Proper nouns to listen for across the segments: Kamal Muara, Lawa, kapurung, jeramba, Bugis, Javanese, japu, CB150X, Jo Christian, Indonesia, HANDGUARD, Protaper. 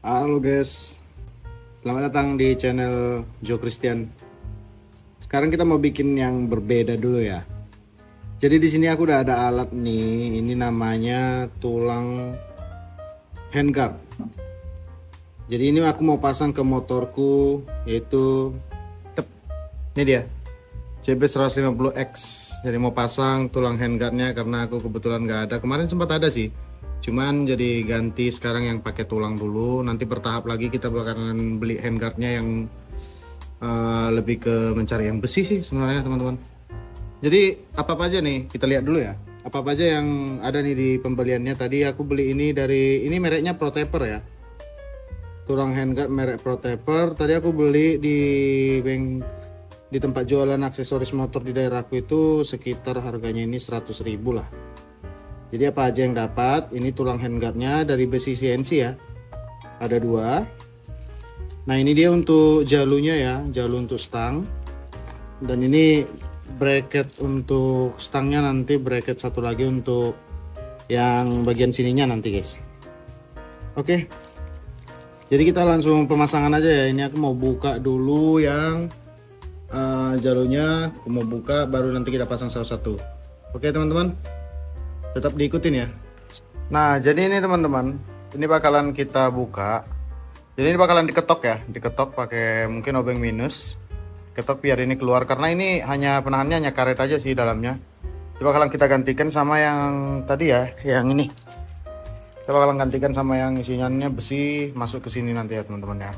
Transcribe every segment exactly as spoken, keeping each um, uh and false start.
Halo guys, selamat datang di channel Jo Christian. Sekarang kita mau bikin yang berbeda dulu ya. Jadi di sini aku udah ada alat nih, ini namanya tulang handguard. Jadi ini aku mau pasang ke motorku, yaitu tep. Ini dia C B seratus lima puluh X. Jadi mau pasang tulang handguardnya karena aku kebetulan nggak ada. Kemarin sempat ada sih, cuman jadi ganti sekarang yang pakai tulang dulu. Nanti bertahap lagi kita bakalan beli handguardnya yang uh, lebih ke mencari yang besi sih sebenarnya teman-teman. Jadi apa apa aja nih kita lihat dulu ya, apa apa aja yang ada nih di pembeliannya. Tadi aku beli ini dari, ini mereknya Protaper ya, tulang handguard merek Protaper. Tadi aku beli di bank, di tempat jualan aksesoris motor di daerahku itu sekitar harganya ini seratus ribu lah. Jadi apa aja yang dapat, ini tulang handguardnya dari besi C N C ya, ada dua. Nah ini dia untuk jalunya ya, jalu untuk stang, dan ini bracket untuk stangnya, nanti bracket satu lagi untuk yang bagian sininya nanti guys. Oke, jadi kita langsung pemasangan aja ya. Ini aku mau buka dulu yang uh, jalunya, aku mau buka baru nanti kita pasang satu-satu. Oke teman-teman, tetap diikutin ya. Nah jadi ini teman-teman, ini bakalan kita buka. Jadi ini bakalan diketok ya, diketok pakai mungkin obeng minus, ketok biar ini keluar, karena ini hanya penahannya hanya karet aja sih dalamnya. Ini bakalan kita gantikan sama yang tadi ya, yang ini kita bakalan gantikan sama yang isinya besi, masuk ke sini nanti ya teman-teman ya.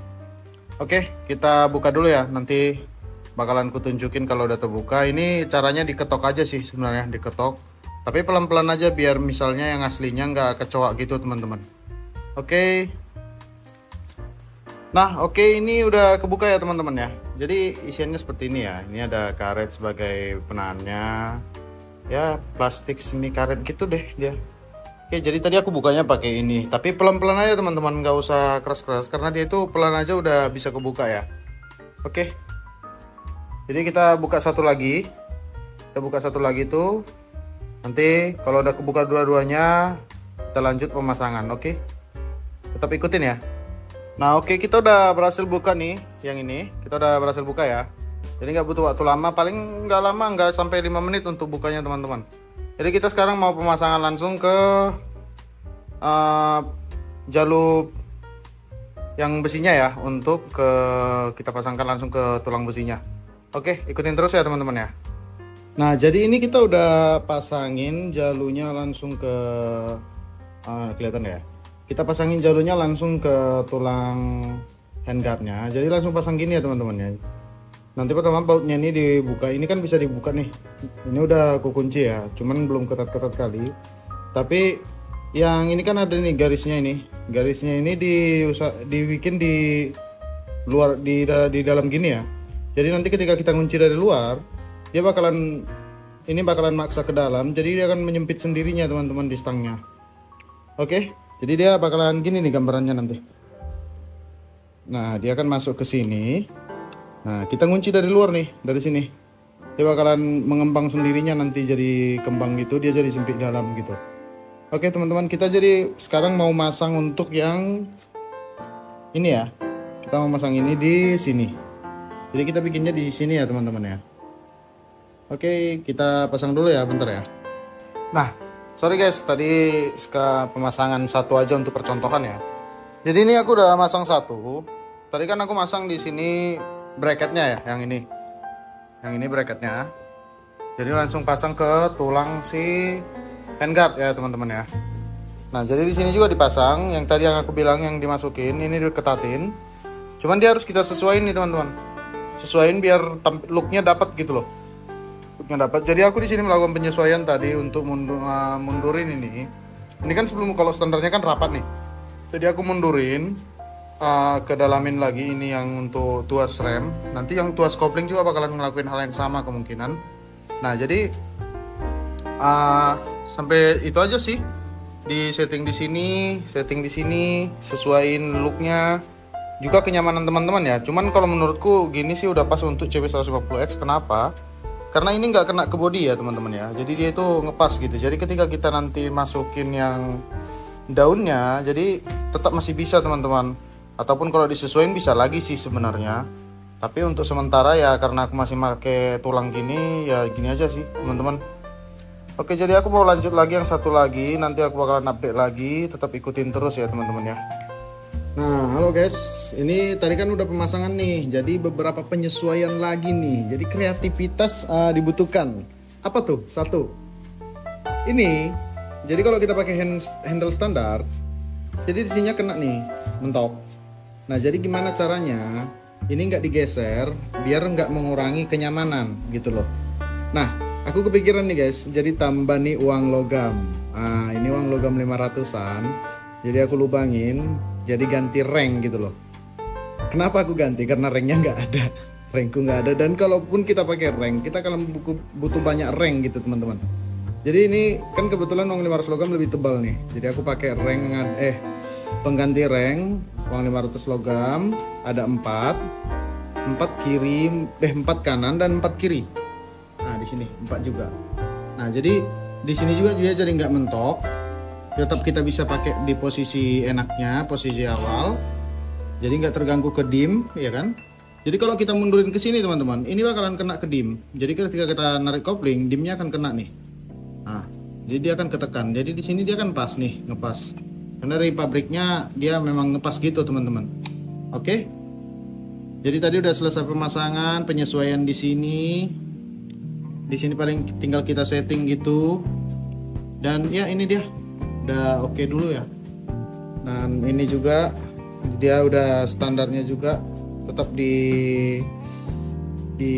Oke, kita buka dulu ya, nanti bakalan kutunjukin kalau udah terbuka. Ini caranya diketok aja sih sebenarnya, diketok tapi pelan-pelan aja biar misalnya yang aslinya nggak kecoak gitu teman-teman. Oke. Nah oke, ini udah kebuka ya teman-teman ya. Jadi isiannya seperti ini ya, ini ada karet sebagai penahannya ya, plastik semi karet gitu deh dia. Oke, jadi tadi aku bukanya pakai ini, tapi pelan-pelan aja teman-teman, nggak usah keras-keras karena dia itu pelan aja udah bisa kebuka ya. Oke, jadi kita buka satu lagi, kita buka satu lagi tuh. Nanti kalau udah kebuka dua-duanya kita lanjut pemasangan. Oke, tetap ikutin ya. Nah oke, kita udah berhasil buka nih yang ini, kita udah berhasil buka ya. Jadi nggak butuh waktu lama, paling nggak lama, nggak sampai lima menit untuk bukanya teman-teman. Jadi kita sekarang mau pemasangan langsung ke uh, jalur yang besinya ya, untuk ke kita pasangkan langsung ke tulang besinya. Oke, ikutin terus ya teman-teman ya. Nah jadi ini kita udah pasangin jalunya langsung ke uh, kelihatan ya, kita pasangin jalunya langsung ke tulang handguardnya. Jadi langsung pasang gini ya teman-teman ya. Nanti pertama bautnya ini dibuka, ini kan bisa dibuka nih, ini udah aku kunci ya, cuman belum ketat-ketat kali. Tapi yang ini kan ada nih garisnya, ini garisnya ini di dibikin di luar, di di dalam gini ya. Jadi nanti ketika kita kunci dari luar, dia bakalan, ini bakalan maksa ke dalam, jadi dia akan menyempit sendirinya teman-teman di stangnya. Oke, jadi dia bakalan gini nih gambarannya nanti. Nah dia akan masuk ke sini. Nah kita ngunci dari luar nih, dari sini dia bakalan mengembang sendirinya nanti, jadi kembang gitu, dia jadi sempit dalam gitu. Oke teman-teman, kita jadi sekarang mau masang untuk yang ini ya, kita mau masang ini di sini. Jadi kita bikinnya di sini ya teman-teman ya. Oke, kita pasang dulu ya, bentar ya. Nah, sorry guys, tadi pemasangan satu aja untuk percontohan ya. Jadi ini aku udah masang satu. Tadi kan aku masang di sini bracketnya ya, yang ini. Yang ini bracketnya. Jadi langsung pasang ke tulang si handguard ya teman-teman ya. Nah, jadi di sini juga dipasang. Yang tadi yang aku bilang yang dimasukin, ini diketatin. Cuman dia harus kita sesuaiin nih teman-teman. Sesuaiin biar looknya dapat gitu loh. Dapat. Jadi aku di sini melakukan penyesuaian tadi untuk mundur, uh, mundurin ini. Ini kan sebelum, kalau standarnya kan rapat nih. Jadi aku mundurin, uh, kedalamin lagi ini yang untuk tuas rem. Nanti yang tuas kopling juga bakalan ngelakuin hal yang sama kemungkinan. Nah jadi uh, sampai itu aja sih. Di setting di sini, setting di sini, sesuaiin looknya. Juga kenyamanan teman-teman ya. Cuman kalau menurutku gini sih udah pas untuk C B seratus lima puluh X. Kenapa? Karena ini nggak kena ke body ya teman-teman ya, jadi dia itu ngepas gitu. Jadi ketika kita nanti masukin yang daunnya, jadi tetap masih bisa teman-teman. Ataupun kalau disesuaikan bisa lagi sih sebenarnya, tapi untuk sementara ya karena aku masih pakai tulang gini, ya gini aja sih teman-teman. Oke, jadi aku mau lanjut lagi yang satu lagi, nanti aku bakalan update lagi, tetap ikutin terus ya teman-teman ya. Nah, halo guys, ini tadi kan udah pemasangan nih, jadi beberapa penyesuaian lagi nih, jadi kreativitas uh, dibutuhkan. Apa tuh? Satu, ini, jadi kalau kita pakai hand, handle standar, jadi isinya kena nih, mentok. Nah, jadi gimana caranya ini nggak digeser, biar nggak mengurangi kenyamanan gitu loh. Nah, aku kepikiran nih guys, jadi tambah nih uang logam. Nah, ini uang logam lima ratusan, jadi aku lubangin. Jadi ganti rank gitu loh. Kenapa aku ganti? Karena ranknya nggak ada, rankku nggak ada. Dan kalaupun kita pakai rank, kita akan butuh banyak rank gitu teman-teman. Jadi ini kan kebetulan uang lima ratus logam lebih tebal nih. Jadi aku pakai rank eh pengganti rank uang lima ratus logam ada empat, empat kiri, eh empat kanan dan empat kiri. Nah di sini empat juga. Nah jadi di sini juga dia jadi nggak mentok. Tetap kita bisa pakai di posisi enaknya, posisi awal, jadi nggak terganggu ke dim ya kan. Jadi kalau kita mundurin ke sini teman-teman, ini bakalan kena ke dim, jadi ketika kita narik kopling dimnya akan kena nih. Nah jadi dia akan ketekan, jadi di sini dia akan pas nih, ngepas, karena dari pabriknya dia memang ngepas gitu teman-teman. Oke, jadi tadi udah selesai pemasangan, penyesuaian di sini di sini paling tinggal kita setting gitu, dan ya ini dia udah oke dulu ya. Dan ini juga dia udah standarnya juga tetap di di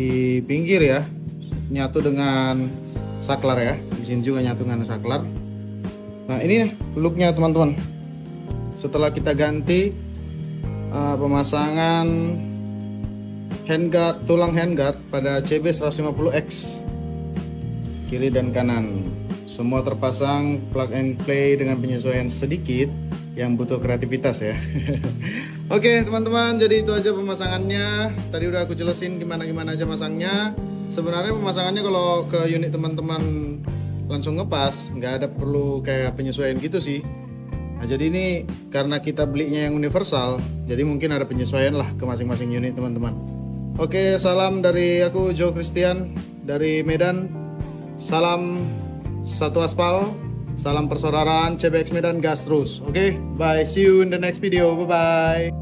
pinggir ya, nyatu dengan saklar ya, di sini juga nyatu dengan saklar. Nah ini nih looknya teman-teman setelah kita ganti uh, pemasangan handguard, tulang handguard pada C B seratus lima puluh X kiri dan kanan. Semua terpasang plug and play dengan penyesuaian sedikit yang butuh kreativitas ya. Oke teman-teman, jadi itu aja pemasangannya. Tadi udah aku jelasin gimana-gimana aja masangnya. Sebenarnya pemasangannya kalau ke unit teman-teman langsung ngepas, nggak ada perlu kayak penyesuaian gitu sih. Nah jadi ini karena kita belinya yang universal, jadi mungkin ada penyesuaian lah ke masing-masing unit teman-teman. Oke, salam dari aku Jo Christian dari Medan. Salam satu aspal, salam persaudaraan, C B X Medan, gas terus. Oke, okay? Bye, see you in the next video, bye-bye.